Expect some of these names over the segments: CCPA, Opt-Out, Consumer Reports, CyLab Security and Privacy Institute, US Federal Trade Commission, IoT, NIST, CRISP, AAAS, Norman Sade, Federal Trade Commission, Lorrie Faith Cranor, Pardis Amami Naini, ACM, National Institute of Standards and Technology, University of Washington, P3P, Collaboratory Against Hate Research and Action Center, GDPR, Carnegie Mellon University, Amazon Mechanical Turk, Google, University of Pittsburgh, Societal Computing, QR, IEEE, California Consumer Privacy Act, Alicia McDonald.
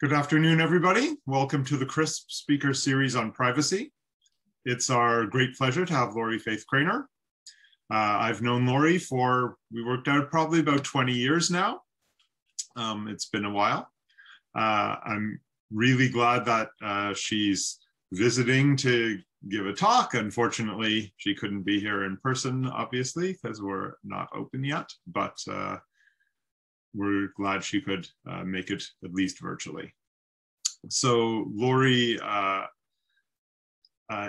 Good afternoon, everybody. Welcome to the CRISP Speaker Series on Privacy. It's our great pleasure to have Lorrie Faith Cranor. I've known Lorrie for, we worked out probably about 20 years now. It's been a while. I'm really glad that she's visiting to give a talk. Unfortunately, she couldn't be here in person, obviously, because we're not open yet, but we're glad she could make it at least virtually. So Lorrie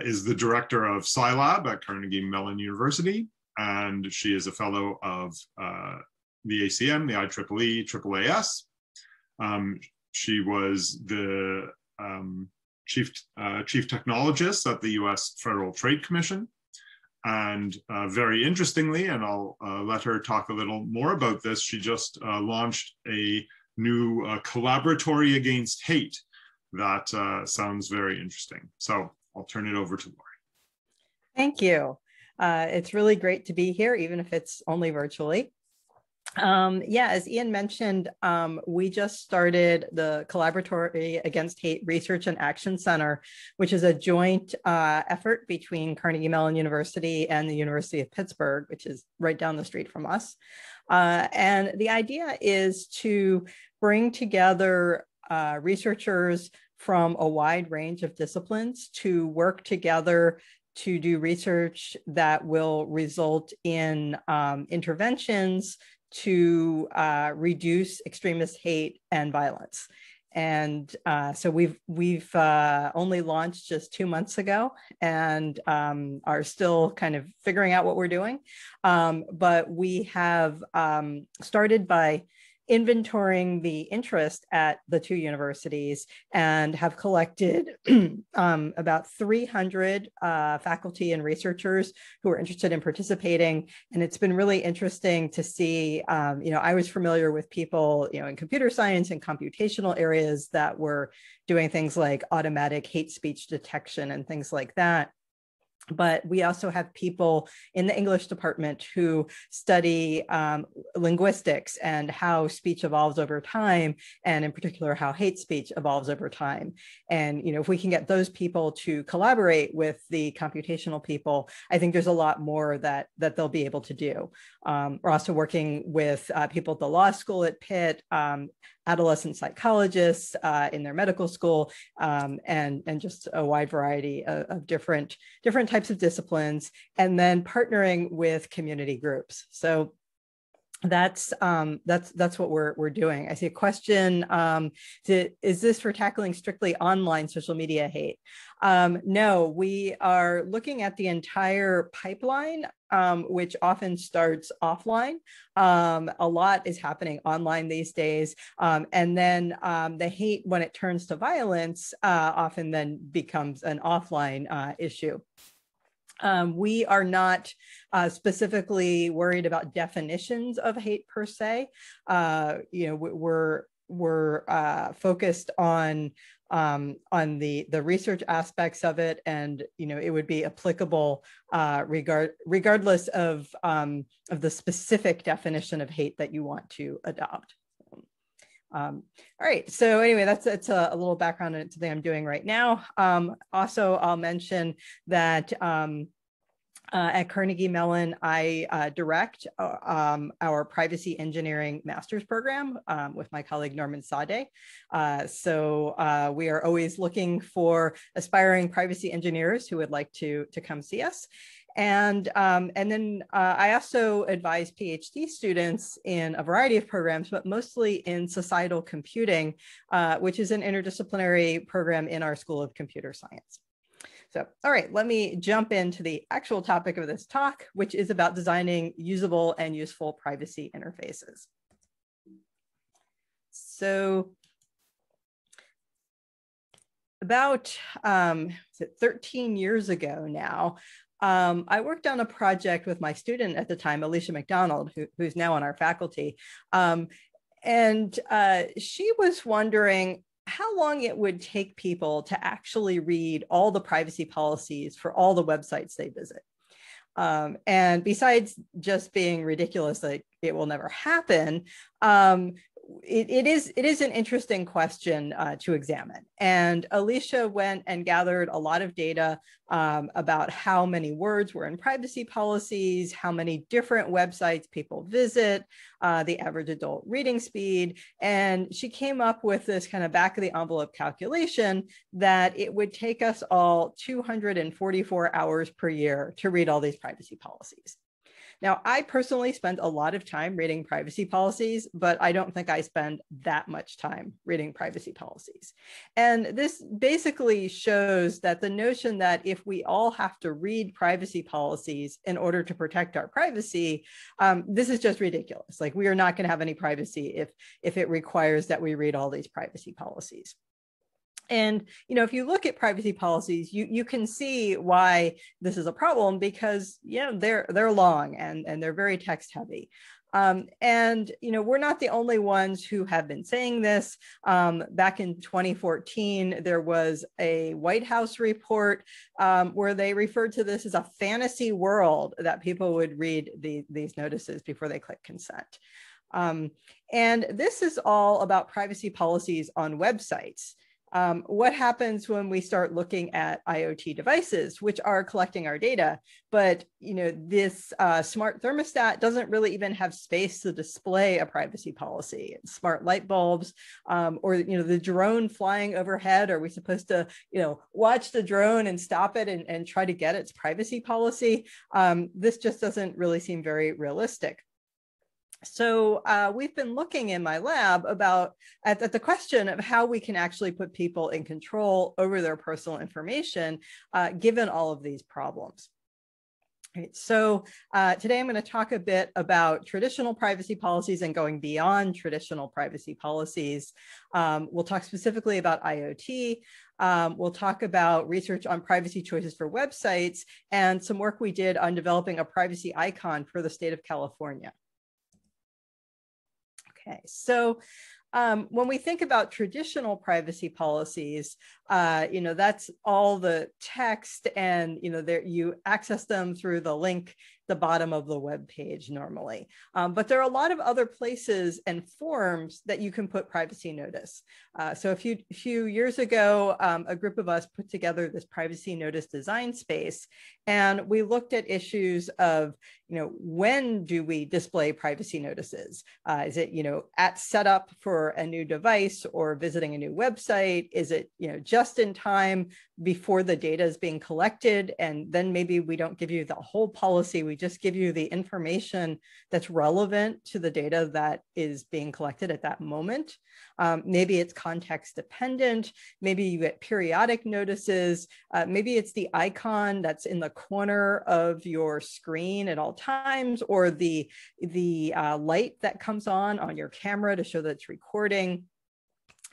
is the director of CyLab at Carnegie Mellon University, and she is a fellow of the ACM, the IEEE, AAAS. She was the chief technologist at the US Federal Trade Commission. And very interestingly, and I'll let her talk a little more about this, she just launched a new Collaboratory Against Hate that sounds very interesting. So I'll turn it over to Lorrie. Thank you. It's really great to be here, even if it's only virtually. Yeah, as Ian mentioned, we just started the Collaboratory Against Hate Research and Action Center, which is a joint effort between Carnegie Mellon University and the University of Pittsburgh, which is right down the street from us. And the idea is to bring together researchers from a wide range of disciplines to work together to do research that will result in interventions to reduce extremist hate and violence. And so we've only launched just 2 months ago and are still kind of figuring out what we're doing. But we have started by inventorying the interest at the two universities and have collected about 300 faculty and researchers who are interested in participating. And it's been really interesting to see, you know, I was familiar with people, you know, in computer science and computational areas that were doing things like automatic hate speech detection and things like that. But we also have people in the English department who study linguistics and how speech evolves over time, and in particular, how hate speech evolves over time. And, you know, if we can get those people to collaborate with the computational people, I think there's a lot more that they'll be able to do. We're also working with people at the law school at Pitt, adolescent psychologists in their medical school, and just a wide variety of different types of disciplines, and then partnering with community groups. So that's what we're doing. I see a question, is this for tackling strictly online social media hate? No, we are looking at the entire pipeline, which often starts offline. A lot is happening online these days. And then the hate, when it turns to violence, often then becomes an offline issue. We are not specifically worried about definitions of hate per se. You know, we're focused on the research aspects of it, and you know, it would be applicable regardless of the specific definition of hate that you want to adopt. All right, so anyway, that's a little background on something I'm doing right now. Also, I'll mention that at Carnegie Mellon, I direct our privacy engineering master's program with my colleague Norman Sade. So we are always looking for aspiring privacy engineers who would like to come see us. And then I also advise PhD students in a variety of programs, but mostly in societal computing, which is an interdisciplinary program in our School of Computer Science. So, all right, let me jump into the actual topic of this talk, which is about designing usable and useful privacy interfaces. So, about 13 years ago now, I worked on a project with my student at the time, Alicia McDonald, who's now on our faculty. And she was wondering how long it would take people to actually read all the privacy policies for all the websites they visit. And besides just being ridiculous, like it will never happen, it is an interesting question to examine. And Alicia went and gathered a lot of data about how many words were in privacy policies, how many different websites people visit, the average adult reading speed. And she came up with this kind of back of the envelope calculation that it would take us all 244 hours per year to read all these privacy policies. Now, I personally spend a lot of time reading privacy policies, but I don't think I spend that much time reading privacy policies. And this basically shows that the notion that if we all have to read privacy policies in order to protect our privacy, this is just ridiculous. Like, we are not going to have any privacy if it requires that we read all these privacy policies. And, you know, if you look at privacy policies, you can see why this is a problem, because, you know, they're long and they're very text heavy. And, you know, we're not the only ones who have been saying this. Back in 2014, there was a White House report where they referred to this as a fantasy world that people would read these notices before they click consent. And this is all about privacy policies on websites. What happens when we start looking at IoT devices, which are collecting our data, but, you know, this smart thermostat doesn't really even have space to display a privacy policy, smart light bulbs, or, you know, the drone flying overhead. Are we supposed to, you know, watch the drone and stop it and try to get its privacy policy? This just doesn't really seem very realistic. So we've been looking in my lab about at the question of how we can actually put people in control over their personal information, given all of these problems. Right. So today I'm going to talk a bit about traditional privacy policies and going beyond traditional privacy policies. We'll talk specifically about IoT. We'll talk about research on privacy choices for websites and some work we did on developing a privacy icon for the state of California. Okay, so when we think about traditional privacy policies, you know, that's all the text, and, you know, you access them through the link the bottom of the web page normally. But there are a lot of other places and forms that you can put privacy notice. So a few years ago, a group of us put together this privacy notice design space, and we looked at issues of, you know, when do we display privacy notices? Is it, you know, at setup for a new device or visiting a new website? Is it, you know, just in time before the data is being collected? And then maybe we don't give you the whole policy, we just give you the information that's relevant to the data that is being collected at that moment. Maybe it's context dependent. Maybe you get periodic notices. Maybe it's the icon that's in the corner of your screen at all times, or the light that comes on your camera to show that it's recording.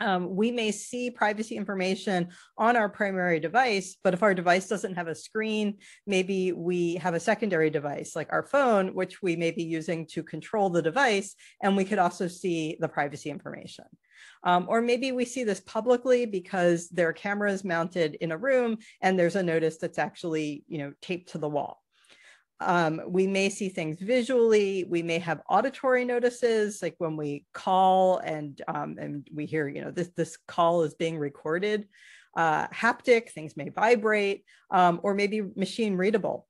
We may see privacy information on our primary device, but if our device doesn't have a screen, maybe we have a secondary device like our phone, which we may be using to control the device, and we could also see the privacy information. Or maybe we see this publicly because there are cameras mounted in a room and there's a notice that's actually, you know, taped to the wall. We may see things visually. We may have auditory notices, like when we call and we hear, you know, this call is being recorded. Haptic, things may vibrate, or maybe machine readable.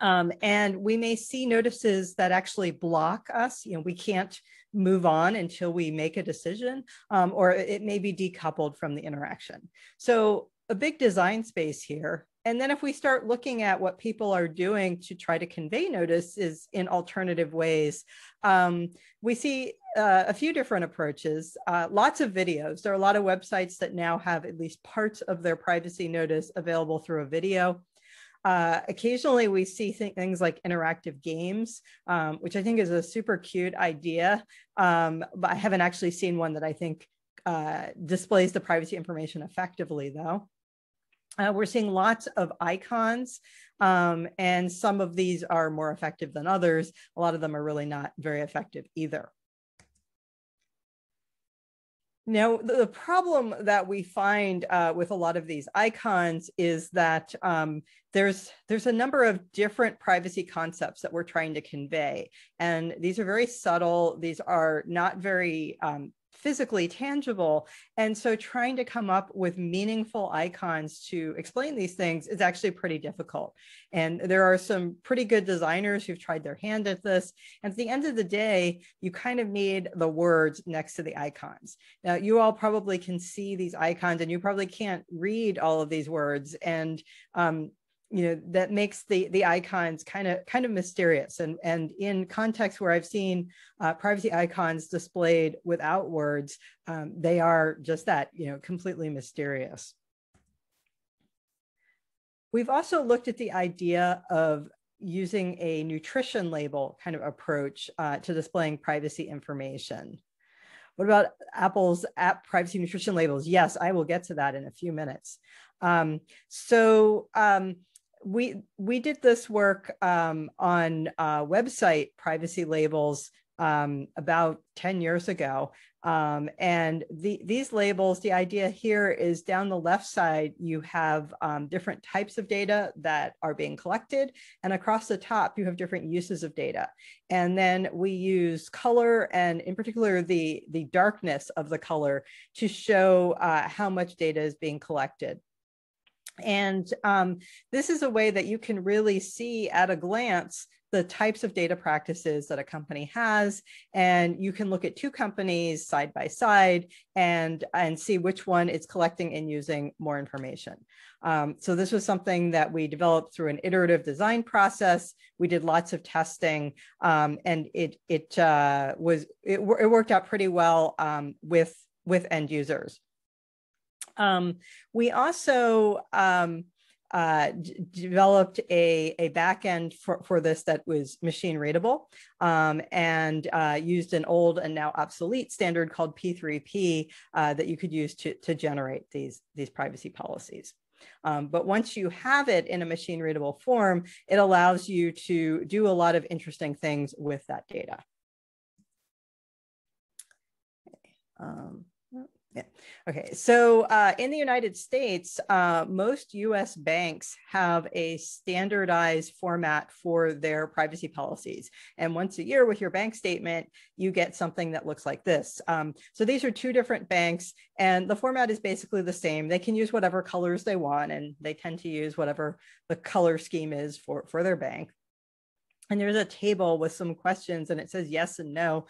And we may see notices that actually block us. You know, we can't move on until we make a decision, or it may be decoupled from the interaction. So a big design space here. And then if we start looking at what people are doing to try to convey notices in alternative ways, we see a few different approaches, lots of videos. There are a lot of websites that now have at least parts of their privacy notice available through a video. Occasionally we see things like interactive games, which I think is a super cute idea, but I haven't actually seen one that I think displays the privacy information effectively though. We're seeing lots of icons, and some of these are more effective than others. A lot of them are really not very effective either. Now, the problem that we find with a lot of these icons is that there's a number of different privacy concepts that we're trying to convey. And these are very subtle. These are not very physically tangible. And so trying to come up with meaningful icons to explain these things is actually pretty difficult. And there are some pretty good designers who've tried their hand at this. And at the end of the day, you kind of need the words next to the icons. Now, you all probably can see these icons and you probably can't read all of these words. And you know, that makes the icons kind of mysterious. And in contexts where I've seen privacy icons displayed without words, they are just that, you know, completely mysterious. We've also looked at the idea of using a nutrition label kind of approach to displaying privacy information. What about Apple's app privacy nutrition labels? Yes, I will get to that in a few minutes. We did this work on website privacy labels about 10 years ago. And these labels, the idea here is down the left side, you have different types of data that are being collected. And across the top, you have different uses of data. And then we use color and in particular, the darkness of the color to show how much data is being collected. And this is a way that you can really see at a glance the types of data practices that a company has. And you can look at two companies side by side and see which one is collecting and using more information. So this was something that we developed through an iterative design process. We did lots of testing and it worked out pretty well with end users. We also developed a backend for this that was machine readable and used an old and now obsolete standard called P3P that you could use to generate these privacy policies. But once you have it in a machine readable form, it allows you to do a lot of interesting things with that data. Okay. Yeah. Okay. So in the United States, most US banks have a standardized format for their privacy policies. And once a year with your bank statement, you get something that looks like this. So these are two different banks and the format is basically the same. They can use whatever colors they want and they tend to use whatever the color scheme is for their bank. And there's a table with some questions and it says yes and no.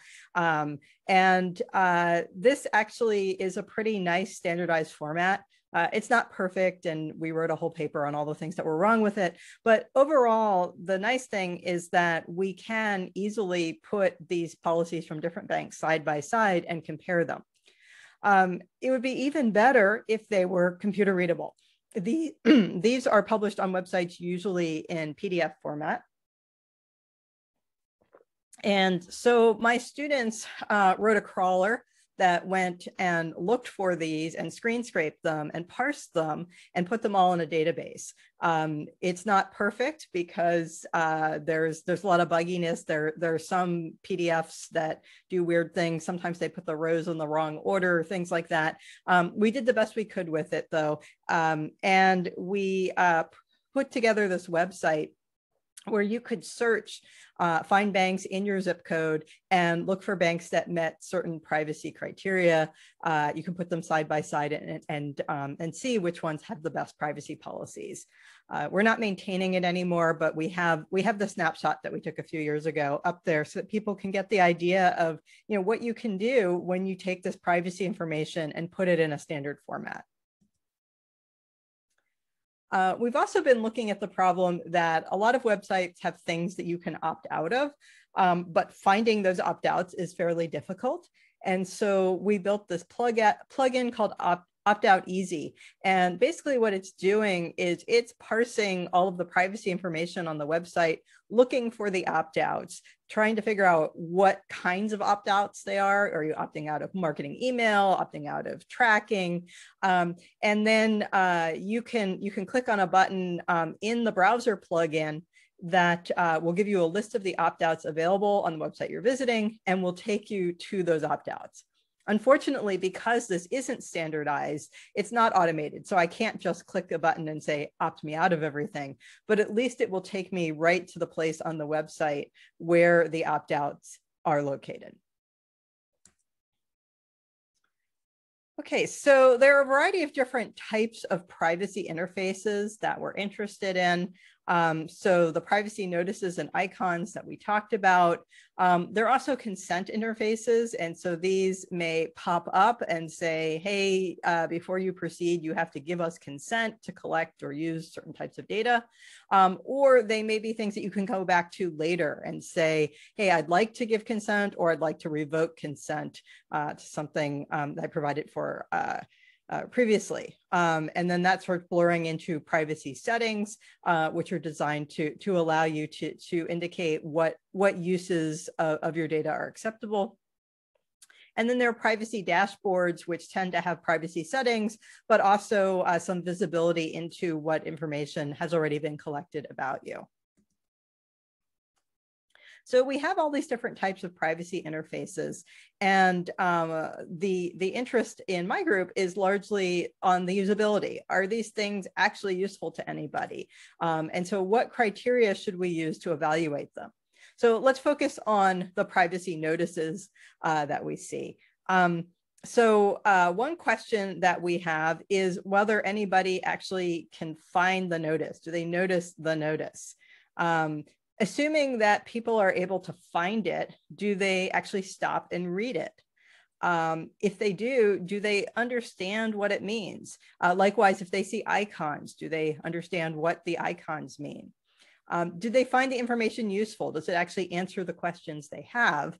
This actually is a pretty nice standardized format. It's not perfect and we wrote a whole paper on all the things that were wrong with it. But overall, the nice thing is that we can easily put these policies from different banks side by side and compare them. It would be even better if they were computer readable. These are published on websites usually in PDF format. And so my students wrote a crawler that went and looked for these and screen scraped them and parsed them and put them all in a database. It's not perfect because there's a lot of bugginess. There are some PDFs that do weird things. Sometimes they put the rows in the wrong order, things like that. We did the best we could with it though. And we put together this website where you could search, find banks in your zip code and look for banks that met certain privacy criteria. You can put them side by side and see which ones have the best privacy policies. We're not maintaining it anymore, but we have the snapshot that we took a few years ago up there so that people can get the idea of, you know, what you can do when you take this privacy information and put it in a standard format. We've also been looking at the problem that a lot of websites have things that you can opt out of, but finding those opt-outs is fairly difficult. And so we built this plug-in called Opt-Out Easy. And basically what it's doing is it's parsing all of the privacy information on the website, looking for the opt-outs, trying to figure out what kinds of opt-outs they are. Are you opting out of marketing email, opting out of tracking? And then you can click on a button in the browser plugin that will give you a list of the opt-outs available on the website you're visiting and will take you to those opt-outs. Unfortunately, because this isn't standardized, it's not automated. So I can't just click a button and say, opt me out of everything, but at least it will take me right to the place on the website where the opt-outs are located. Okay, so there are a variety of different types of privacy interfaces that we're interested in. So the privacy notices and icons that we talked about, there are also consent interfaces. And so these may pop up and say, hey, before you proceed, you have to give us consent to collect or use certain types of data. Or they may be things that you can go back to later and say, hey, I'd like to give consent, or I'd like to revoke consent to something that I provided for previously. And then that's sort of blurring into privacy settings, which are designed to allow you to indicate what uses of your data are acceptable. And then there are privacy dashboards, which tend to have privacy settings, but also some visibility into what information has already been collected about you. So we have all these different types of privacy interfaces, and the interest in my group is largely on the usability. Are these things actually useful to anybody? And so what criteria should we use to evaluate them? So let's focus on the privacy notices that we see. So one question that we have is whether anybody actually can find the notice. Do they notice the notice? Assuming that people are able to find it, do they actually stop and read it? If they do, do they understand what it means? Likewise, if they see icons, do they understand what the icons mean? Do they find the information useful? Does it actually answer the questions they have?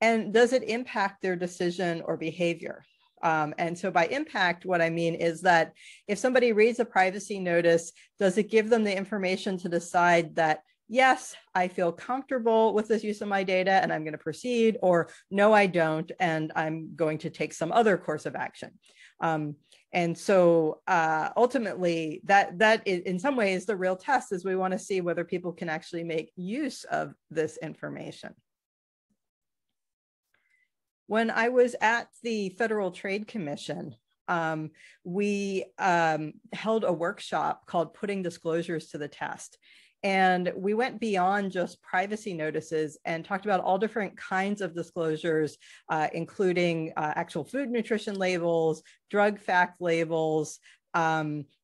And does it impact their decision or behavior? And so by impact, what I mean is that if somebody reads a privacy notice, does it give them the information to decide that, yes, I feel comfortable with this use of my data and I'm going to proceed, or no, I don't, and I'm going to take some other course of action. And so ultimately, that is, in some ways, the real test is we want to see whether people can actually make use of this information. When I was at the Federal Trade Commission, we held a workshop called Putting Disclosures to the Test. And we went beyond just privacy notices and talked about all different kinds of disclosures, including actual food nutrition labels, drug fact labels,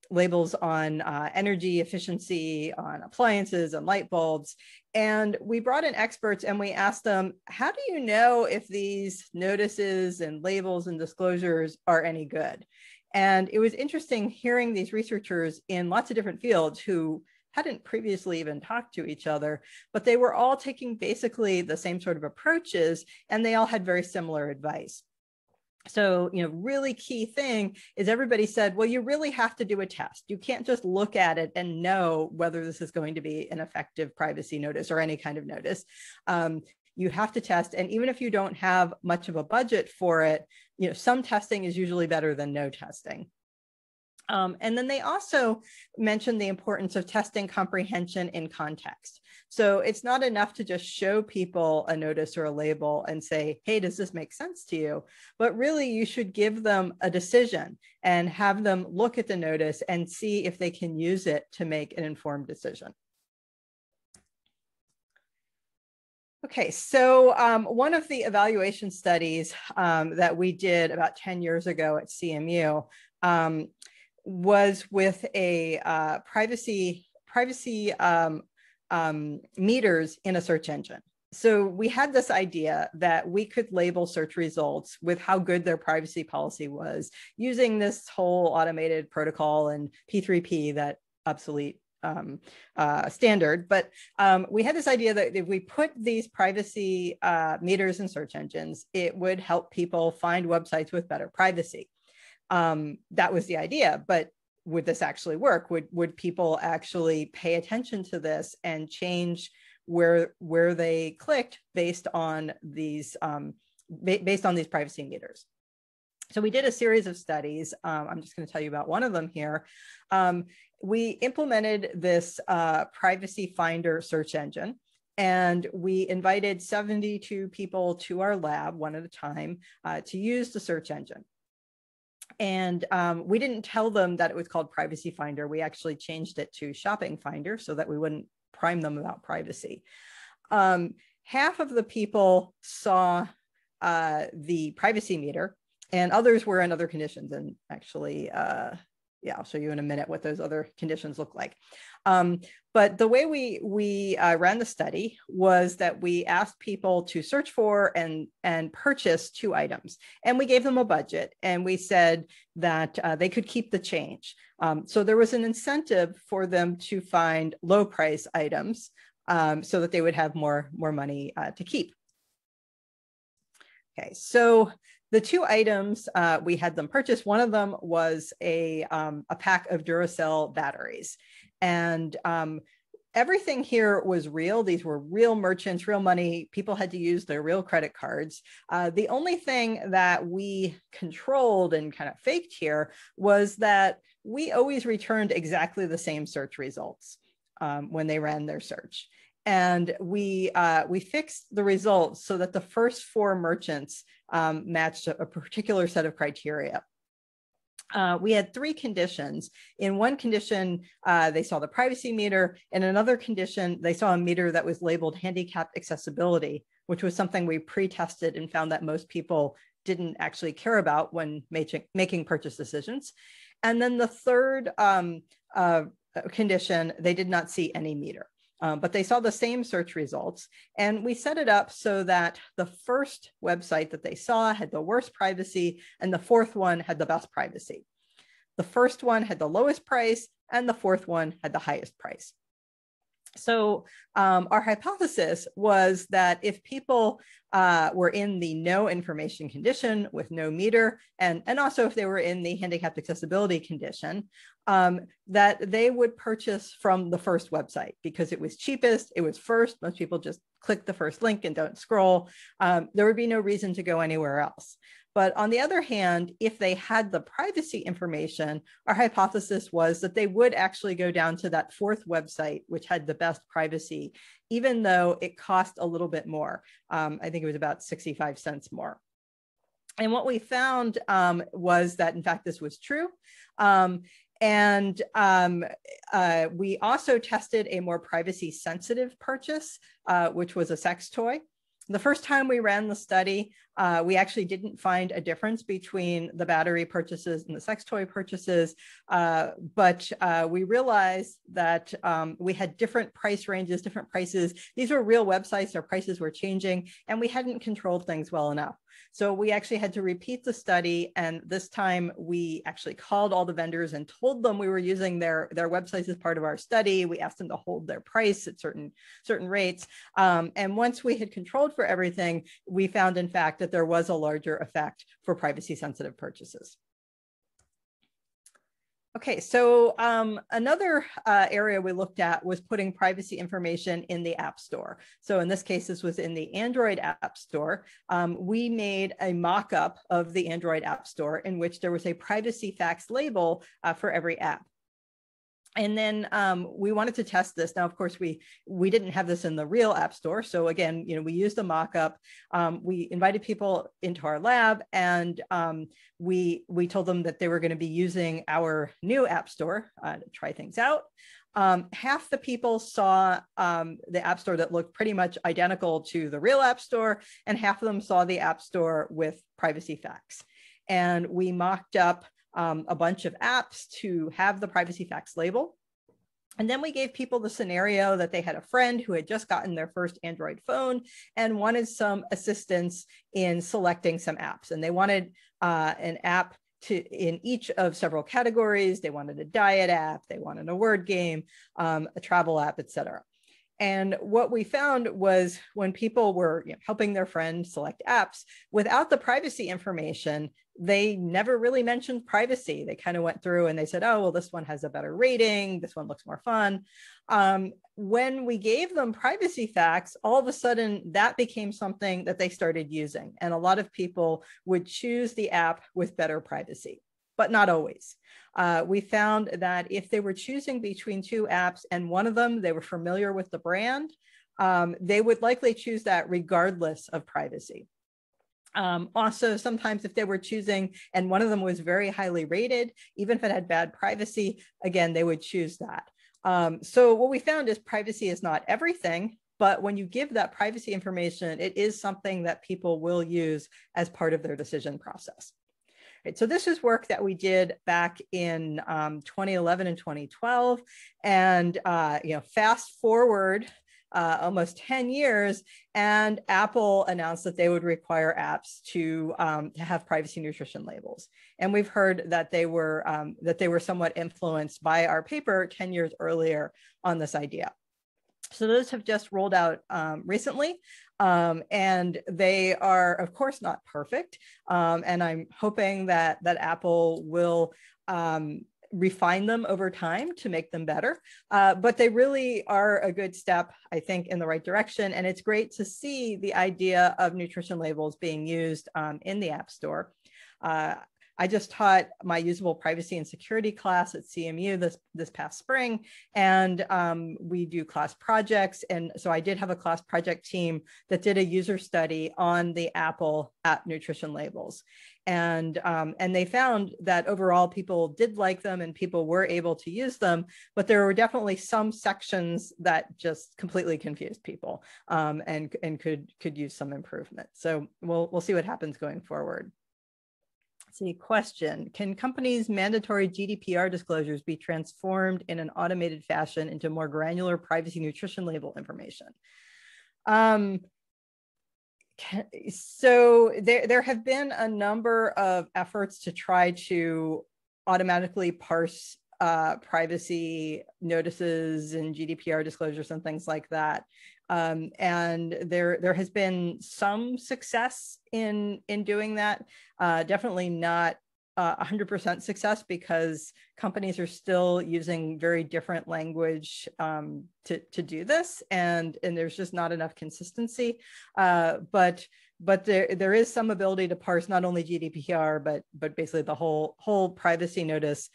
labels on energy efficiency, on appliances and light bulbs. And we brought in experts and we asked them, how do you know if these notices and labels and disclosures are any good? And it was interesting hearing these researchers in lots of different fields who hadn't previously even talked to each other, but they were all taking basically the same sort of approaches, and they all had very similar advice. So, you know, really key thing is everybody said, well, you really have to do a test. You can't just look at it and know whether this is going to be an effective privacy notice or any kind of notice. You have to test. And even if you don't have much of a budget for it, you know, some testing is usually better than no testing. And then they also mentioned the importance of testing comprehension in context. So it's not enough to just show people a notice or a label and say, hey, does this make sense to you? But really, you should give them a decision and have them look at the notice and see if they can use it to make an informed decision. Okay, so one of the evaluation studies that we did about 10 years ago at CMU was with a privacy meters in a search engine. So we had this idea that we could label search results with how good their privacy policy was using this whole automated protocol and P3P, that obsolete standard. But we had this idea that if we put these privacy meters in search engines, it would help people find websites with better privacy. That was the idea, but would this actually work? Would people actually pay attention to this and change where they clicked based on these privacy meters? So we did a series of studies. I'm just going to tell you about one of them here. We implemented this privacy finder search engine. And we invited 72 people to our lab, one at a time, to use the search engine. And we didn't tell them that it was called Privacy Finder. We actually changed it to Shopping Finder so that we wouldn't prime them about privacy. Half of the people saw the privacy meter, and others were in other conditions. And actually, yeah, I'll show you in a minute what those other conditions look like. But the way we ran the study was that we asked people to search for and purchase 2 items. And we gave them a budget, and we said that they could keep the change. So there was an incentive for them to find low price items so that they would have more money to keep. Okay, so the 2 items we had them purchase, one of them was a pack of Duracell batteries. And everything here was real. These were real merchants, real money. People had to use their real credit cards. The only thing that we controlled and kind of faked here was that we always returned exactly the same search results when they ran their search. And we fixed the results so that the first 4 merchants matched a particular set of criteria. We had 3 conditions. In one condition, they saw the privacy meter. In another condition, they saw a meter that was labeled handicapped accessibility, which was something we pre-tested and found that most people didn't actually care about when making purchase decisions. And then the third condition, they did not see any meter. But they saw the same search results, and we set it up so that the first website that they saw had the worst privacy, and the 4th one had the best privacy. The first one had the lowest price, and the 4th one had the highest price. So our hypothesis was that if people were in the no information condition with no meter, and also if they were in the handicapped accessibility condition, that they would purchase from the first website because it was cheapest, it was first, most people just click the first link and don't scroll. There would be no reason to go anywhere else. But on the other hand, if they had the privacy information, our hypothesis was that they would actually go down to that 4th website, which had the best privacy, even though it cost a little bit more. I think it was about 65 cents more. And what we found was that, in fact, this was true. We also tested a more privacy sensitive purchase, which was a sex toy. The first time we ran the study, we actually didn't find a difference between the battery purchases and the sex toy purchases, but we realized that we had different price ranges, different prices. These were real websites, their prices were changing, and we hadn't controlled things well enough. So we actually had to repeat the study, and this time we actually called all the vendors and told them we were using their websites as part of our study. We asked them to hold their price at certain rates. And once we had controlled for everything, we found, in fact, that there was a larger effect for privacy-sensitive purchases. Okay, so another area we looked at was putting privacy information in the App Store. So in this case, this was in the Android App Store. We made a mock-up of the Android App Store in which there was a privacy facts label for every app. And then we wanted to test this. Now, of course, we didn't have this in the real App Store. So again, you know, we used a mock-up. We invited people into our lab, and we told them that they were going to be using our new App Store to try things out. Half the people saw the App Store that looked pretty much identical to the real App Store, and half of them saw the App Store with privacy facts. And we mocked up a bunch of apps to have the privacy facts label. And then we gave people the scenario that they had a friend who had just gotten their first Android phone and wanted some assistance in selecting some apps. And they wanted an app in each of several categories. They wanted a diet app, they wanted a word game, a travel app, etc. And what we found was when people were helping their friend select apps, without the privacy information, they never really mentioned privacy. They kind of went through and they said, oh, well, this one has a better rating. This one looks more fun. When we gave them privacy facts, all of a sudden that became something that they started using. And a lot of people would choose the app with better privacy, but not always. We found that if they were choosing between 2 apps and one of them, they were familiar with the brand, they would likely choose that regardless of privacy. Also, sometimes if they were choosing and one of them was very highly rated, even if it had bad privacy, again, they would choose that. So what we found is privacy is not everything, but when you give that privacy information, it is something that people will use as part of their decision process. So this is work that we did back in 2011 and 2012, and fast forward almost 10 years, and Apple announced that they would require apps to have privacy nutrition labels. And we've heard that they were somewhat influenced by our paper 10 years earlier on this idea. So those have just rolled out recently, and they are, of course, not perfect. And I'm hoping that Apple will refine them over time to make them better. But they really are a good step, I think, in the right direction. And it's great to see the idea of nutrition labels being used in the App Store. I just taught my usable privacy and security class at CMU this past spring, and we do class projects. And so I did have a class project team that did a user study on the Apple app nutrition labels. And they found that overall people did like them and people were able to use them, but there were definitely some sections that just completely confused people and could use some improvement. So we'll see what happens going forward. See, question, can companies' mandatory GDPR disclosures be transformed in an automated fashion into more granular privacy nutrition label information? So there have been a number of efforts to try to automatically parse privacy notices and GDPR disclosures and things like that. And there has been some success in doing that. Definitely not 100% success, because companies are still using very different language to do this, and there's just not enough consistency. But there is some ability to parse not only GDPR but basically the whole privacy notice.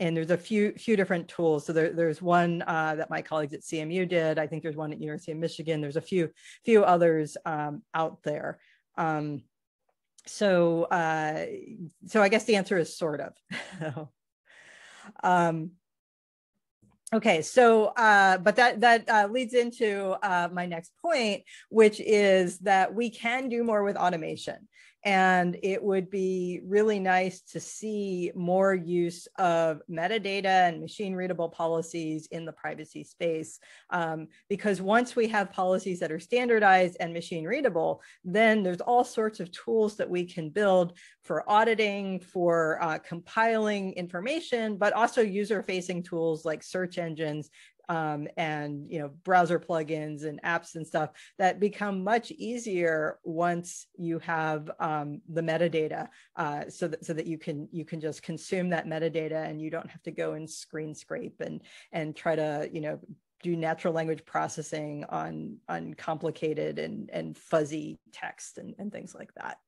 And there's a few different tools. So there's one that my colleagues at CMU did. I think there's one at University of Michigan. There's a few others out there. So I guess the answer is sort of. Okay, so, but that leads into my next point, which is that we can do more with automation. And it would be really nice to see more use of metadata and machine readable policies in the privacy space. Because once we have policies that are standardized and machine readable, then there's all sorts of tools that we can build for auditing, for compiling information, but also user-facing tools like search engines, and browser plugins and apps and stuff that become much easier once you have the metadata, so that you can just consume that metadata, and you don't have to go and screen scrape and try to do natural language processing on complicated and fuzzy text and things like that.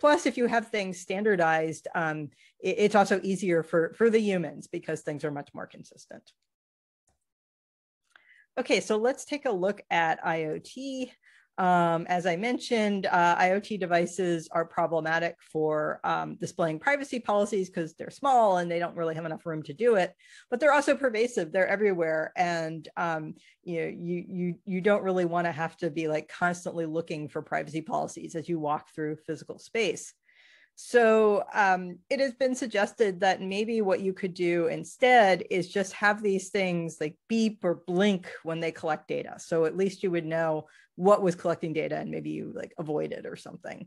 Plus, if you have things standardized, it's also easier for the humans, because things are much more consistent. Okay, so let's take a look at IoT. As I mentioned, IoT devices are problematic for displaying privacy policies because they're small and they don't really have enough room to do it. But they're also pervasive; they're everywhere, and you don't really want to have to be constantly looking for privacy policies as you walk through physical space. So it has been suggested that maybe what you could do instead is just have these things beep or blink when they collect data. So at least you would know what was collecting data, and maybe you avoid it or something.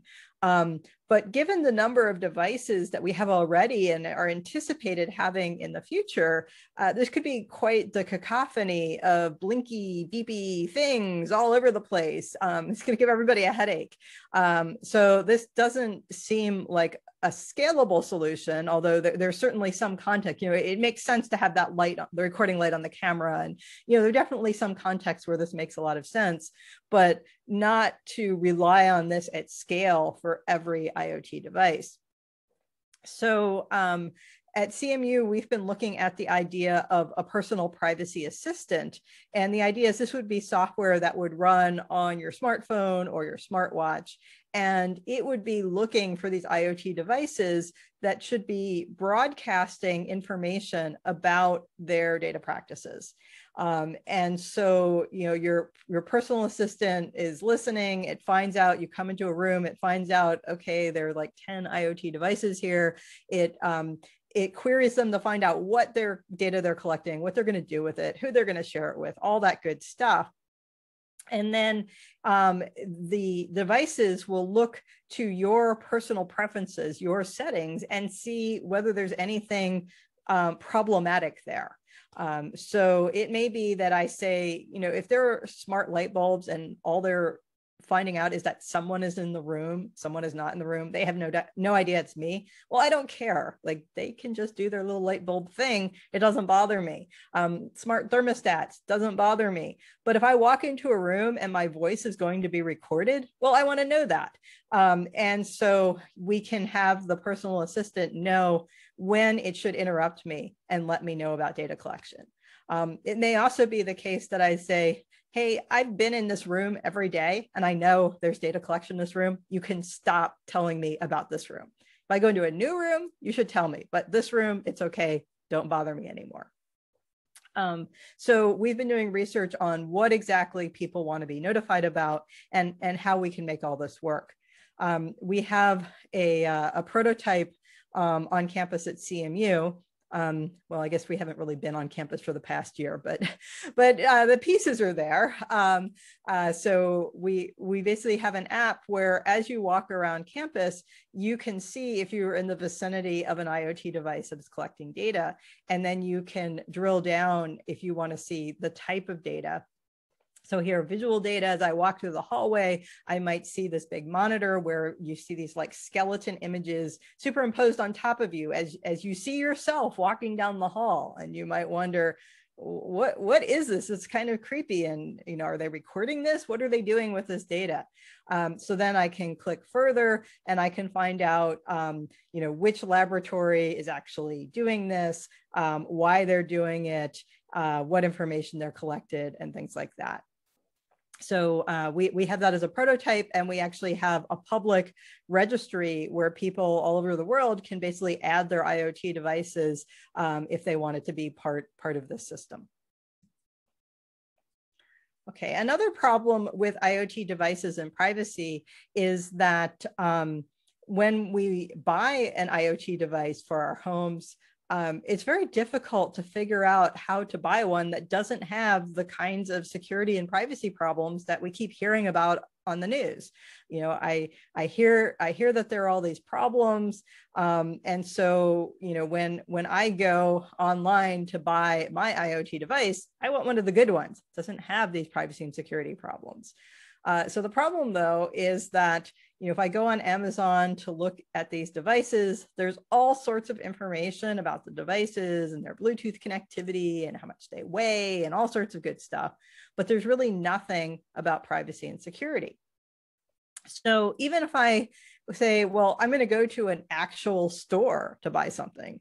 But given the number of devices that we have already and are anticipated having in the future, this could be quite the cacophony of blinky, beepy things all over the place. It's going to give everybody a headache. So this doesn't seem like a scalable solution, although there's certainly some context. It makes sense to have that light, the recording light on the camera, and there are definitely some contexts where this makes a lot of sense, but not to rely on this at scale for every IoT device. So at CMU, we've been looking at the idea of a personal privacy assistant. And the idea is this would be software that would run on your smartphone or your smartwatch. And it would be looking for these IoT devices that should be broadcasting information about their data practices. And so, you know, your personal assistant is listening, it finds out, you come into a room, it finds out, okay, there are like 10 IoT devices here. It queries them to find out what their data they're collecting, what they're going to do with it, who they're going to share it with, all that good stuff. And then the devices will look to your personal preferences, your settings, and see whether there's anything problematic there. So it may be that I say, you know, if there are smart light bulbs and all they're finding out is that someone is in the room, someone is not in the room, they have no idea it's me. Well, I don't care. Like, they can just do their little light bulb thing. It doesn't bother me. Smart thermostats doesn't bother me. But if I walk into a room and my voice is going to be recorded, well, I want to know that. And so we can have the personal assistant know when it should interrupt me and let me know about data collection. It may also be the case that I say, hey, I've been in this room every day and I know there's data collection in this room. You can stop telling me about this room. If I go into a new room, you should tell me, but this room, it's okay. Don't bother me anymore. So we've been doing research on what exactly people want to be notified about and how we can make all this work. We have a prototype on campus at CMU. Well, I guess we haven't really been on campus for the past year, but the pieces are there. So we basically have an app where as you walk around campus, you can see if you're in the vicinity of an IoT device that's collecting data, and then you can drill down if you want to see the type of data. So here, visual data, as I walk through the hallway, I might see this big monitor where you see these like skeleton images superimposed on top of you as you see yourself walking down the hall. And you might wonder, what is this? It's kind of creepy. And, you know, are they recording this? What are they doing with this data? So then I can click further and I can find out, you know, which laboratory is actually doing this, why they're doing it, what information they're collected, and things like that. So we have that as a prototype, and we actually have a public registry where people all over the world can basically add their IoT devices if they want it to be part of this system. Okay, another problem with IoT devices and privacy is that when we buy an IoT device for our homes, it's very difficult to figure out how to buy one that doesn't have the kinds of security and privacy problems that we keep hearing about on the news. You know, I hear that there are all these problems. And so, you know, when I go online to buy my IoT device, I want one of the good ones. It doesn't have these privacy and security problems. So the problem, though, is that, you know, if I go on Amazon to look at these devices, there's all sorts of information about the devices and their Bluetooth connectivity and how much they weigh and all sorts of good stuff, but there's really nothing about privacy and security. So even if I say, well, I'm going to go to an actual store to buy something,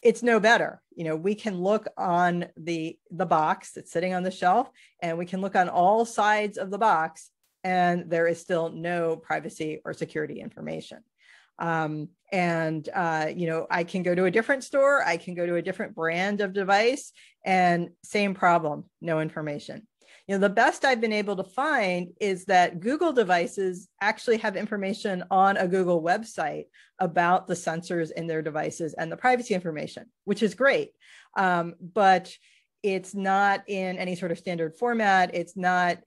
it's no better. You know, we can look on the box that's sitting on the shelf, and we can look on all sides of the box, and there is still no privacy or security information. You know, I can go to a different store, I can go to a different brand of device, and same problem, no information. You know, the best I've been able to find is that Google devices actually have information on a Google website about the sensors in their devices and the privacy information, which is great. But it's not in any sort of standard format. It's not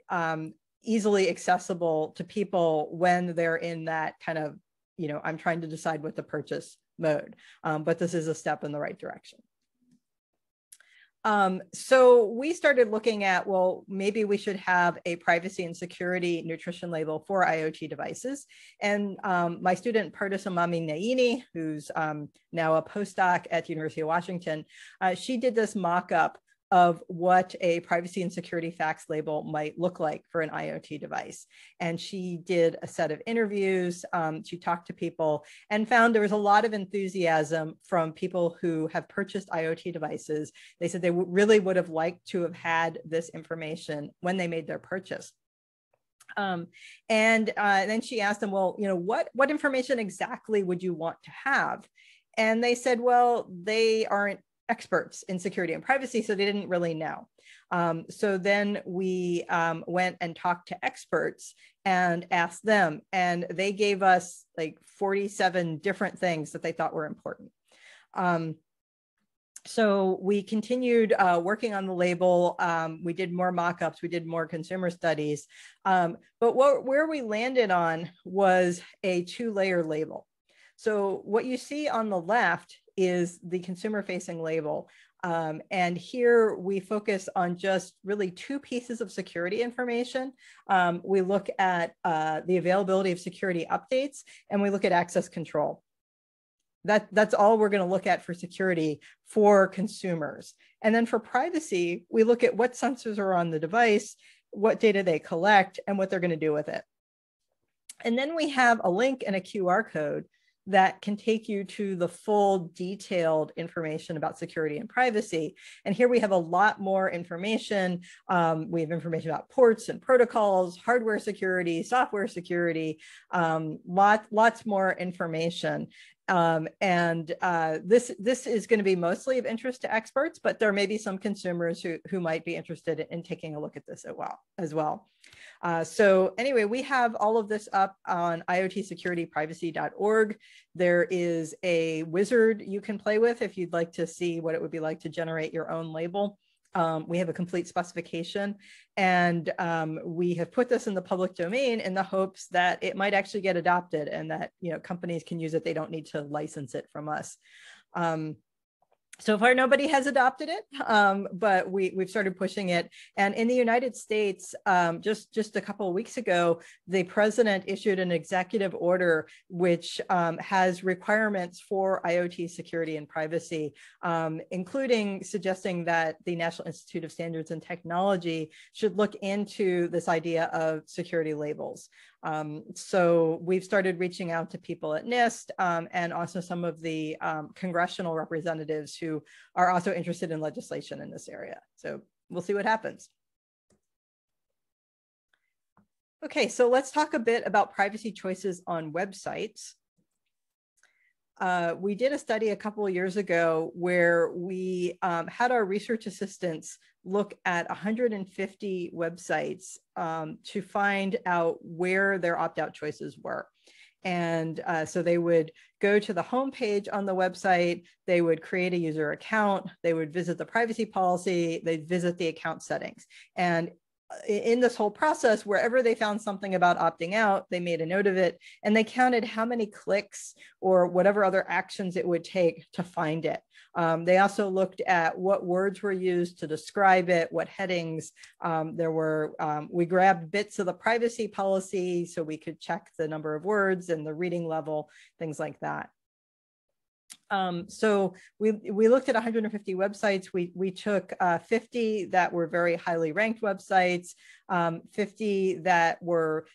easily accessible to people when they're in that kind of, you know, I'm trying to decide what to purchase mode. But this is a step in the right direction. So we started looking at, well, maybe we should have a privacy and security nutrition label for IoT devices. And my student, Pardis Amami Naini, who's now a postdoc at the University of Washington, she did this mock-up of what a privacy and security facts label might look like for an IoT device. And she did a set of interviews, she talked to people and found there was a lot of enthusiasm from people who have purchased IoT devices. They said they really would have liked to have had this information when they made their purchase. And then she asked them, well, you know, what information exactly would you want to have? And they said, well, they aren't experts in security and privacy, so they didn't really know. So then we went and talked to experts and asked them, and they gave us like 47 different things that they thought were important. So we continued working on the label. We did more mock-ups, we did more consumer studies, but where we landed on was a two-layer label. So what you see on the left is the consumer-facing label. And here we focus on just really two pieces of security information. We look at the availability of security updates, and we look at access control. That's all we're going to look at for security for consumers. And then for privacy, we look at what sensors are on the device, what data they collect, and what they're going to do with it. And then we have a link and a QR code that can take you to the full detailed information about security and privacy. And here we have a lot more information. We have information about ports and protocols, hardware security, software security, lots more information. This is going to be mostly of interest to experts, but there may be some consumers who might be interested in taking a look at this as well. So anyway, we have all of this up on iotsecurityprivacy.org. There is a wizard you can play with if you'd like to see what it would be like to generate your own label. We have a complete specification, and we have put this in the public domain in the hopes that it might actually get adopted and that, you know, companies can use it. They don't need to license it from us. So far, nobody has adopted it, but we've started pushing it. And in the United States, just a couple of weeks ago, the president issued an executive order which has requirements for IoT security and privacy, including suggesting that the National Institute of Standards and Technology should look into this idea of security labels. So we've started reaching out to people at NIST and also some of the congressional representatives who are also interested in legislation in this area. So we'll see what happens. Okay, so let's talk a bit about privacy choices on websites. We did a study a couple of years ago where we had our research assistants look at 150 websites to find out where their opt-out choices were. And so they would go to the homepage on the website, they would create a user account, they would visit the privacy policy, they'd visit the account settings. And in this whole process, wherever they found something about opting out, they made a note of it, and they counted how many clicks or whatever other actions it would take to find it. They also looked at what words were used to describe it, what headings there were. We grabbed bits of the privacy policy so we could check the number of words and the reading level, things like that. So we looked at 150 websites. We took 50 that were very highly ranked websites, 50 that were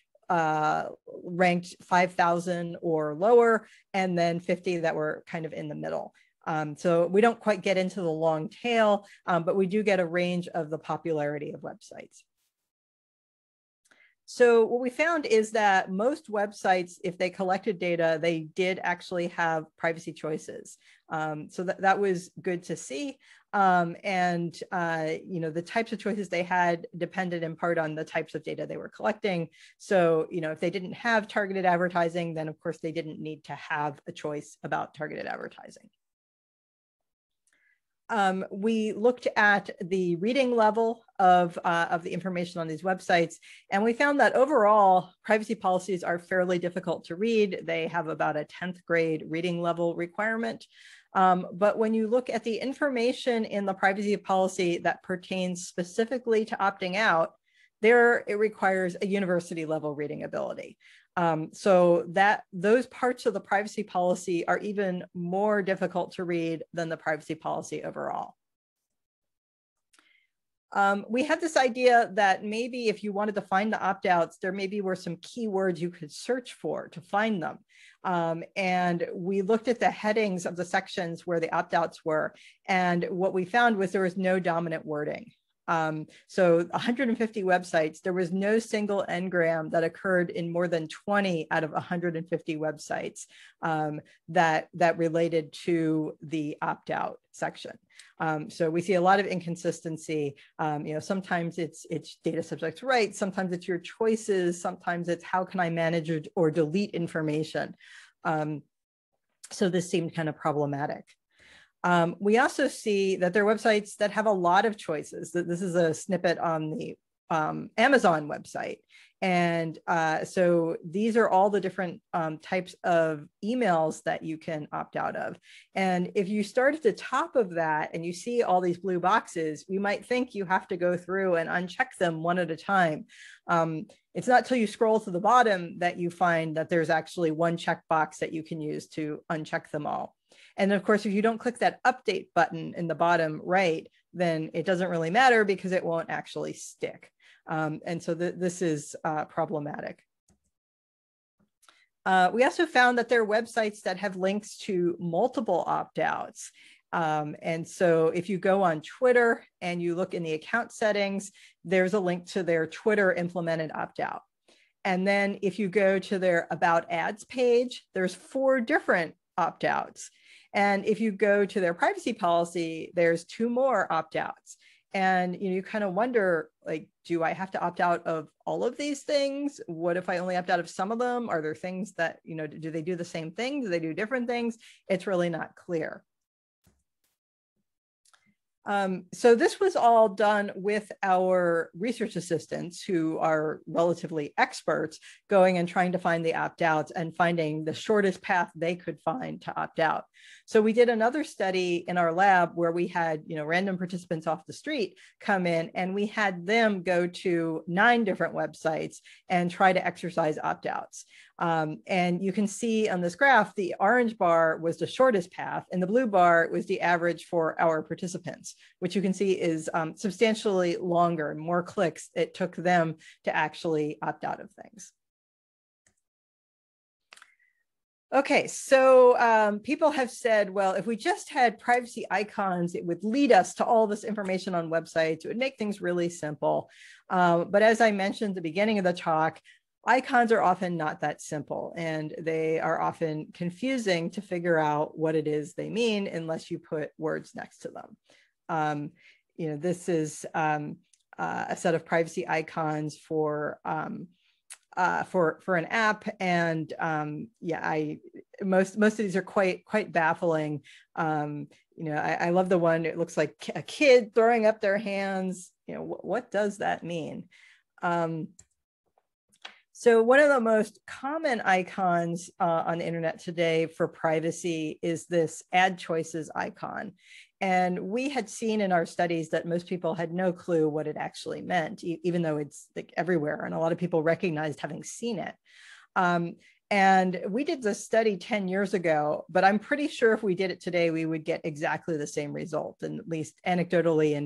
ranked 5,000 or lower, and then 50 that were kind of in the middle. So we don't quite get into the long tail, but we do get a range of the popularity of websites. So what we found is that most websites, if they collected data, they did actually have privacy choices. So that was good to see. You know, the types of choices they had depended in part on the types of data they were collecting. So, you know, if they didn't have targeted advertising, then of course they didn't need to have a choice about targeted advertising. We looked at the reading level of the information on these websites, and we found that overall privacy policies are fairly difficult to read. They have about a 10th grade reading level requirement. But when you look at the information in the privacy policy that pertains specifically to opting out, there it requires a university level reading ability. So that those parts of the privacy policy are even more difficult to read than the privacy policy overall. We had this idea that maybe if you wanted to find the opt-outs, there maybe were some keywords you could search for to find them. And we looked at the headings of the sections where the opt-outs were. And what we found was there was no dominant wording. So 150 websites, there was no single n-gram that occurred in more than 20 out of 150 websites that related to the opt-out section. So we see a lot of inconsistency. You know, sometimes it's data subjects' rights, sometimes it's your choices, sometimes it's how can I manage or delete information. So this seemed kind of problematic. We also see that there are websites that have a lot of choices. This is a snippet on the Amazon website. And so these are all the different types of emails that you can opt out of. And if you start at the top of that and you see all these blue boxes, you might think you have to go through and uncheck them one at a time. It's not till you scroll to the bottom that you find that there's actually one checkbox that you can use to uncheck them all. And of course, if you don't click that update button in the bottom right, then it doesn't really matter because it won't actually stick. And so this is problematic. We also found that there are websites that have links to multiple opt-outs. And so if you go on Twitter and you look in the account settings, there's a link to their Twitter implemented opt-out. And then if you go to their About Ads page, there's 4 different opt-outs. And if you go to their privacy policy, there's 2 more opt-outs. And you kind of wonder, like, do I have to opt out of all of these things? What if I only opt out of some of them? Are there things that, you know, do they do the same thing? Do they do different things? It's really not clear. So this was all done with our research assistants, who are relatively experts, going and trying to find the opt-outs and finding the shortest path they could find to opt out. So we did another study in our lab where we had, you know, random participants off the street come in, and we had them go to 9 different websites and try to exercise opt-outs. And you can see on this graph, the orange bar was the shortest path and the blue bar was the average for our participants, which you can see is substantially longer and more clicks it took them to actually opt out of things. Okay, so people have said, well, if we just had privacy icons, it would lead us to all this information on websites. It would make things really simple. But as I mentioned at the beginning of the talk, icons are often not that simple, and they are often confusing to figure out what it is they mean unless you put words next to them. You know, this is a set of privacy icons for an app, and yeah, most of these are quite baffling. You know, I love the one. It looks like a kid throwing up their hands. You know, what does that mean? So one of the most common icons on the internet today for privacy is this ad choices icon. And we had seen in our studies that most people had no clue what it actually meant, even though it's like everywhere. And a lot of people recognized having seen it. And we did this study 10 years ago, but I'm pretty sure if we did it today, we would get exactly the same result, and at least anecdotally.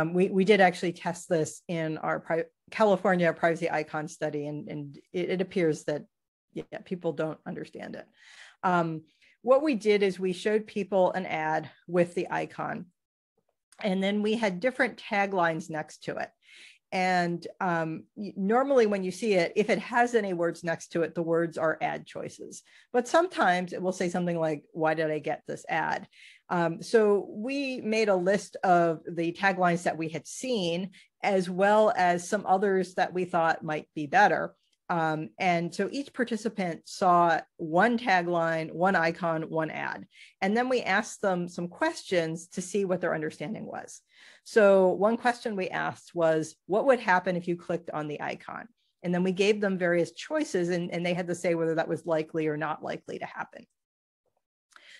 And we did actually test this in our California privacy icon study, and it appears that, yeah, people don't understand it. What we did is we showed people an ad with the icon, and then we had different taglines next to it. And normally when you see it, if it has any words next to it, the words are ad choices. But sometimes it will say something like, why did I get this ad? So we made a list of the taglines that we had seen, as well as some others that we thought might be better. And so each participant saw one tagline, one icon, one ad. And then we asked them some questions to see what their understanding was. So one question we asked was, what would happen if you clicked on the icon? And then we gave them various choices, and they had to say whether that was likely or not likely to happen.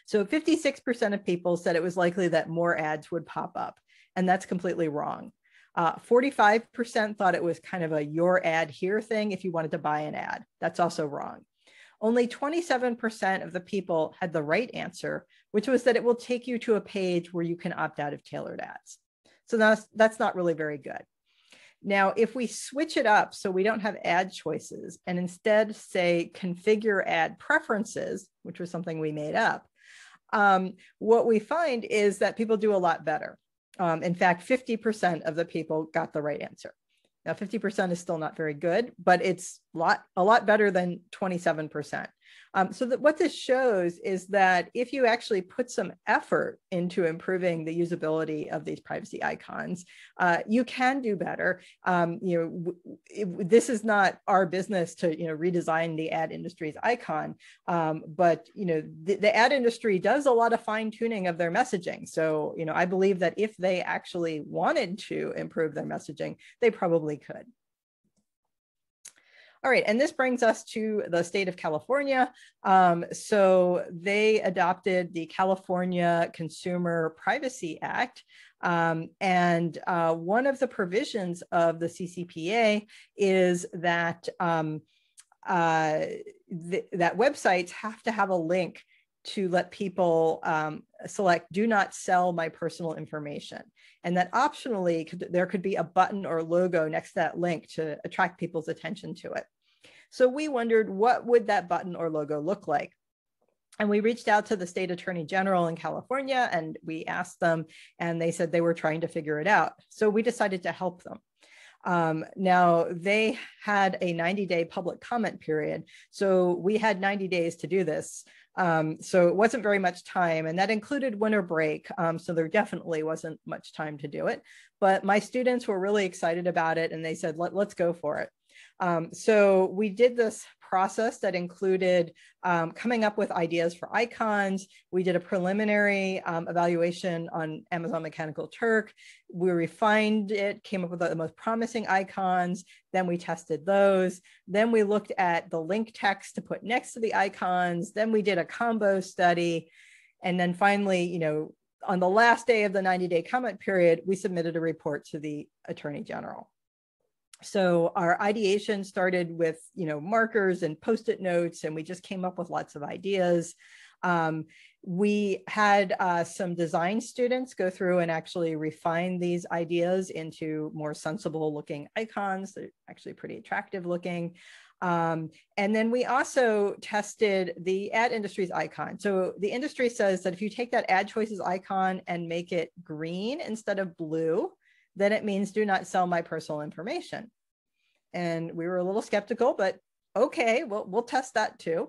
So 56% of people said it was likely that more ads would pop up, and that's completely wrong. 45% thought it was kind of a your ad here thing if you wanted to buy an ad. That's also wrong. Only 27% of the people had the right answer, which was that it will take you to a page where you can opt out of tailored ads. So that's not really very good. Now, if we switch it up so we don't have ad choices and instead say configure ad preferences, which was something we made up, what we find is that people do a lot better. In fact, 50% of the people got the right answer. Now, 50% is still not very good, but it's a lot better than 27%. So that what this shows is that if you actually put some effort into improving the usability of these privacy icons, you can do better. This is not our business to redesign the ad industry's icon, but the ad industry does a lot of fine tuning of their messaging. So I believe that if they actually wanted to improve their messaging, they probably could. All right, and this brings us to the state of California. So they adopted the California Consumer Privacy Act. And one of the provisions of the CCPA is that, that websites have to have a link to let people select do not sell my personal information. And that optionally, there could be a button or logo next to that link to attract people's attention to it. So we wondered, what would that button or logo look like? And we reached out to the state attorney general in California and we asked them, and they said they were trying to figure it out. So we decided to help them. Now, they had a 90-day public comment period. So we had 90 days to do this. So it wasn't very much time, and that included winter break. So there definitely wasn't much time to do it, but my students were really excited about it and they said, let's go for it. So we did this process that included coming up with ideas for icons. We did a preliminary evaluation on Amazon Mechanical Turk. We refined it, came up with the most promising icons. Then we tested those. Then we looked at the link text to put next to the icons. Then we did a combo study. And then finally, on the last day of the 90-day comment period, we submitted a report to the Attorney General. So our ideation started with, markers and Post-it notes, and we just came up with lots of ideas. We had some design students go through and actually refine these ideas into more sensible looking icons. They're actually pretty attractive looking. And then we also tested the ad industry's icon. So the industry says that if you take that ad choices icon and make it green instead of blue, then it means do not sell my personal information. And we were a little skeptical, but okay, well, we'll test that too.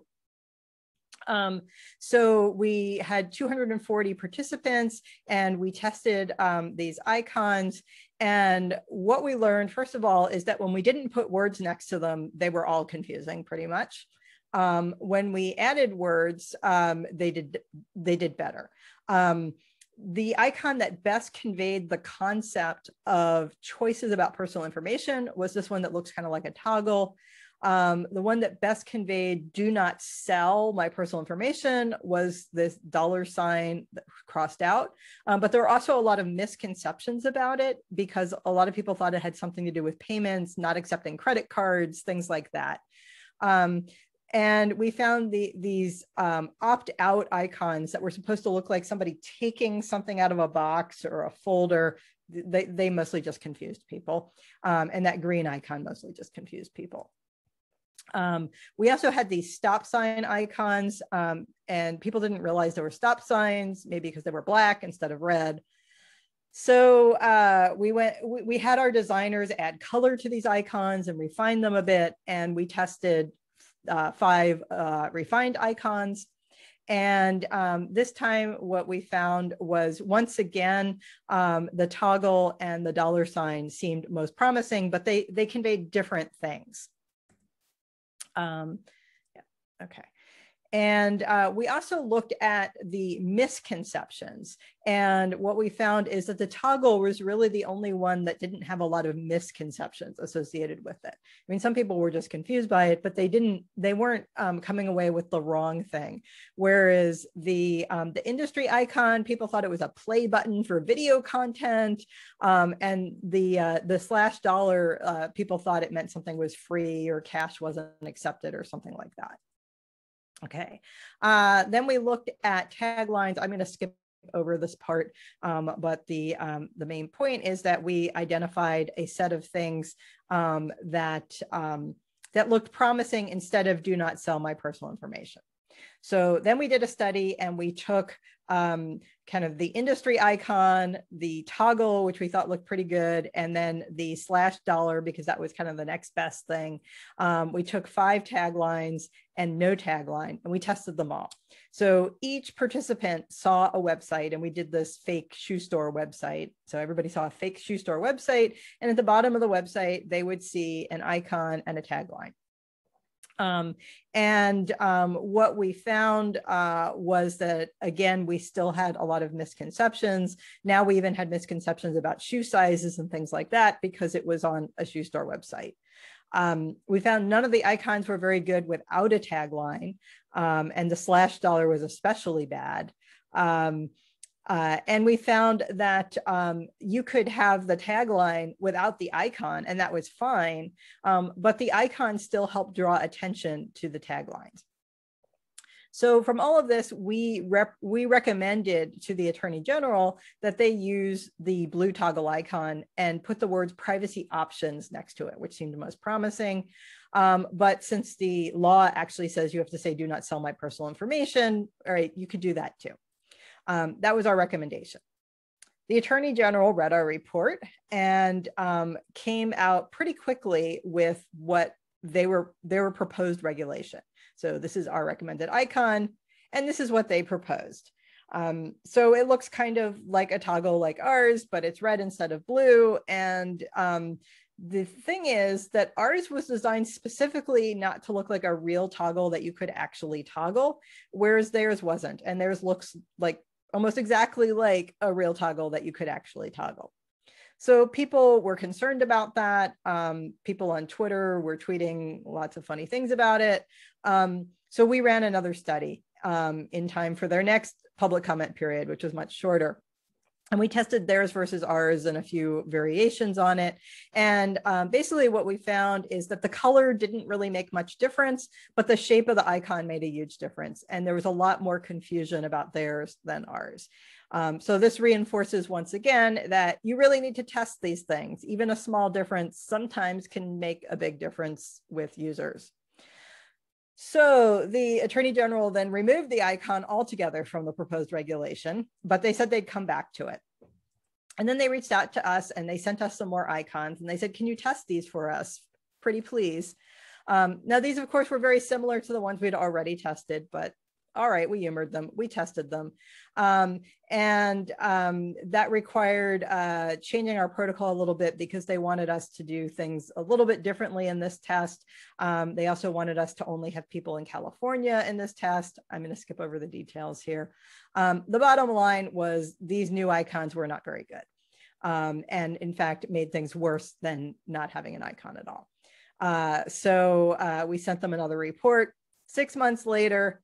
So we had 240 participants and we tested these icons. And what we learned, first of all, is that when we didn't put words next to them, they were all confusing pretty much. When we added words, they did better. The icon that best conveyed the concept of choices about personal information was this one that looks kind of like a toggle. The one that best conveyed do not sell my personal information was this $ that crossed out. But there were also a lot of misconceptions about it because a lot of people thought it had something to do with payments, not accepting credit cards, things like that. And we found these opt-out icons that were supposed to look like somebody taking something out of a box or a folder. They mostly just confused people. And that green icon mostly just confused people. We also had these stop sign icons, and people didn't realize there were stop signs, maybe because they were black instead of red. So we had our designers add color to these icons and refine them a bit, and we tested 5 refined icons. And this time what we found was, once again, the toggle and the $ seemed most promising, but they conveyed different things. Okay. And we also looked at the misconceptions. And what we found is that the toggle was really the only one that didn't have a lot of misconceptions associated with it. I mean, some people were just confused by it, but they weren't coming away with the wrong thing. Whereas the industry icon, people thought it was a play button for video content, and the $, people thought it meant something was free or cash wasn't accepted or something like that. Okay, then we looked at taglines. I'm going to skip over this part, but the main point is that we identified a set of things that looked promising instead of do not sell my personal information. So then we did a study and we took kind of the industry icon, the toggle, which we thought looked pretty good, and then the $/, because that was kind of the next best thing. We took 5 taglines and no tagline, and we tested them all. So each participant saw a website, and we did this fake shoe store website. So everybody saw a fake shoe store website, and at the bottom of the website, they would see an icon and a tagline. What we found was that, again, we still had a lot of misconceptions. Now we even had misconceptions about shoe sizes and things like that because it was on a shoe store website. We found none of the icons were very good without a tagline, and the $/ was especially bad. And we found that you could have the tagline without the icon, and that was fine, but the icon still helped draw attention to the taglines. So from all of this, we recommended to the Attorney General that they use the blue toggle icon and put the words privacy options next to it, which seemed the most promising. But since the law actually says you have to say, do not sell my personal information, all right, you could do that too. That was our recommendation. The Attorney General read our report and came out pretty quickly with what their proposed regulation. So this is our recommended icon, and this is what they proposed. So it looks kind of like a toggle like ours, but it's red instead of blue. And the thing is that ours was designed specifically not to look like a real toggle that you could actually toggle, whereas theirs wasn't. And theirs looks like almost exactly like a real toggle that you could actually toggle. So people were concerned about that. People on Twitter were tweeting lots of funny things about it. So we ran another study in time for their next public comment period, which was much shorter. And we tested theirs versus ours and a few variations on it. And basically what we found is that the color didn't really make much difference, but the shape of the icon made a huge difference. And there was a lot more confusion about theirs than ours. So this reinforces once again that you really need to test these things. Even a small difference sometimes can make a big difference with users. So the Attorney General then removed the icon altogether from the proposed regulation, but they said they'd come back to it. And then they reached out to us and they sent us some more icons and they said, can you test these for us? Pretty please. Now these of course were very similar to the ones we'd already tested, but all right, we humored them, we tested them. That required changing our protocol a little bit because they wanted us to do things a little bit differently in this test. They also wanted us to only have people in California in this test. I'm gonna skip over the details here. The bottom line was these new icons were not very good. And in fact, made things worse than not having an icon at all. We sent them another report. 6 months later,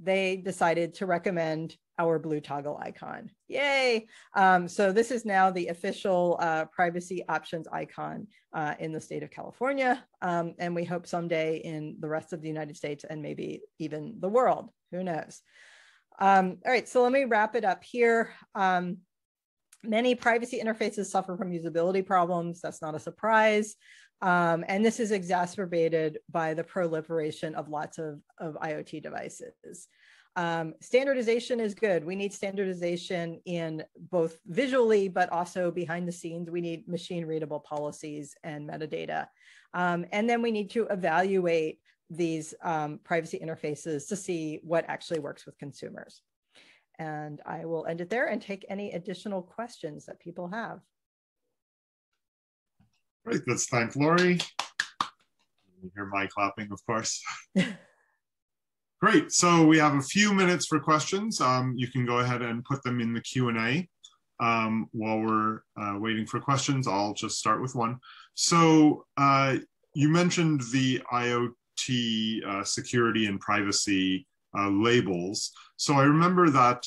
they decided to recommend our blue toggle icon. Yay. So this is now the official privacy options icon in the state of California. And we hope someday in the rest of the United States and maybe even the world, who knows? All right, so let me wrap it up here. Many privacy interfaces suffer from usability problems. That's not a surprise. And this is exacerbated by the proliferation of lots of IoT devices. Standardization is good. We need standardization in both visually, but also behind the scenes, we need machine readable policies and metadata. And then we need to evaluate these privacy interfaces to see what actually works with consumers. And I will end it there and take any additional questions that people have. Great, let's thank Lorrie. You hear my clapping, of course. Great, so we have a few minutes for questions. You can go ahead and put them in the Q&A. While we're waiting for questions, I'll just start with one. So you mentioned the IoT security and privacy labels. So I remember that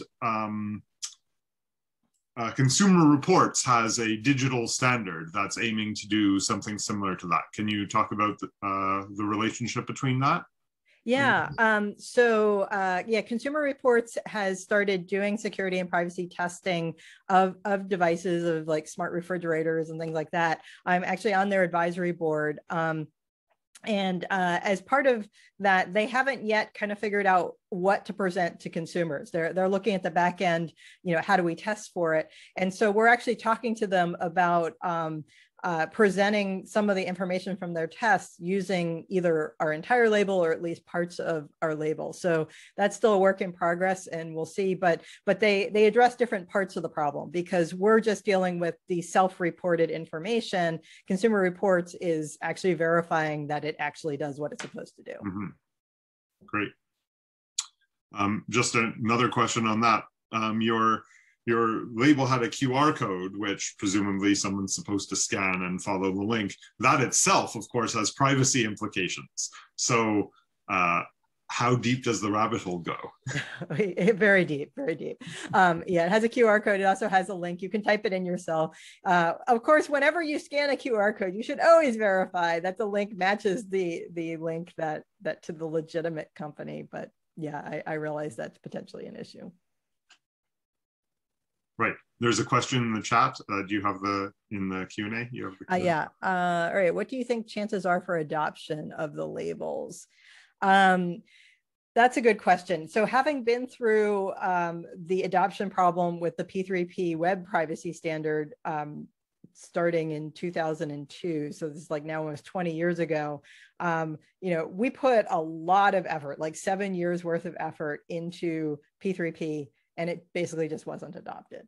Consumer Reports has a digital standard that's aiming to do something similar to that. Can you talk about the relationship between that? Yeah. So Consumer Reports has started doing security and privacy testing of devices, of like smart refrigerators and things like that. I'm actually on their advisory board. And as part of that, they haven't yet kind of figured out what to present to consumers. They're looking at the back end, you know, how do we test for it? And so we're actually talking to them about presenting some of the information from their tests using either our entire label or at least parts of our label. So that's still a work in progress, and we'll see. But they address different parts of the problem, because we're just dealing with the self-reported information. Consumer Reports is actually verifying that it actually does what it's supposed to do. Mm-hmm. Great. Just another question on that. Your label had a QR code, which presumably someone's supposed to scan and follow the link. That itself, of course, has privacy implications. So how deep does the rabbit hole go? Very deep, very deep. It has a QR code. It also has a link. You can type it in yourself. Of course, whenever you scan a QR code, you should always verify that the link matches the link that to the legitimate company. But yeah, I realize that's potentially an issue. Right. There's a question in the chat. Do you have in the Q&A? You have the all right. What do you think chances are for adoption of the labels? That's a good question. So having been through the adoption problem with the P3P web privacy standard starting in 2002, so this is like now almost 20 years ago, we put a lot of effort, like 7 years worth of effort into P3P, and it basically just wasn't adopted.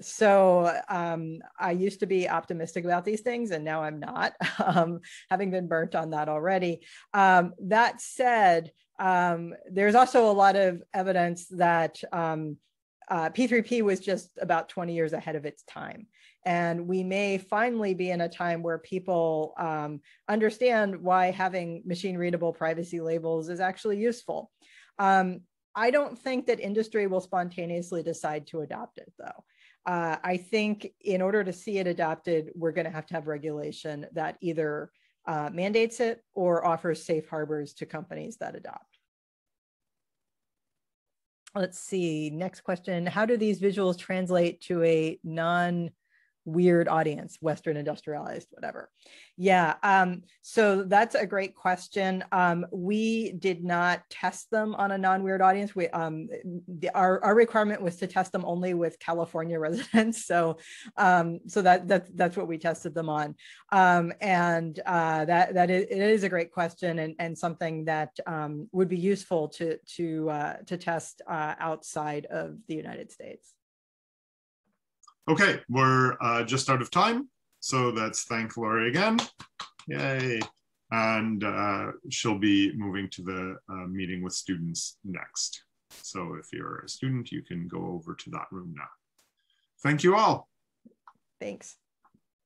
So I used to be optimistic about these things, and now I'm not, having been burnt on that already. That said, there's also a lot of evidence that P3P was just about 20 years ahead of its time. And we may finally be in a time where people understand why having machine-readable privacy labels is actually useful. I don't think that industry will spontaneously decide to adopt it, though. I think in order to see it adopted, we're going to have regulation that either mandates it or offers safe harbors to companies that adopt. Let's see, next question. How do these visuals translate to a non-weird audience, Western industrialized, whatever? Yeah, so that's a great question. We did not test them on a non-weird audience. We our requirement was to test them only with California residents. So that's what we tested them on. And that is a great question, and something that would be useful to test outside of the United States. Okay, we're just out of time. So let's thank Lorrie again. Yay. And she'll be moving to the meeting with students next. So if you're a student, you can go over to that room now. Thank you all. Thanks.